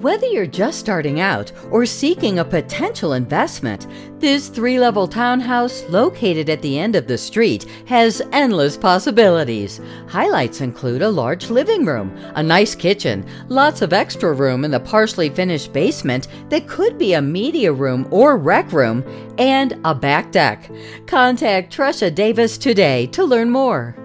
Whether you're just starting out or seeking a potential investment, this three-level townhouse located at the end of the street has endless possibilities. Highlights include a large living room, a nice kitchen, lots of extra room in the partially finished basement that could be a media room or rec room, and a back deck. Contact Tresha Davis today to learn more.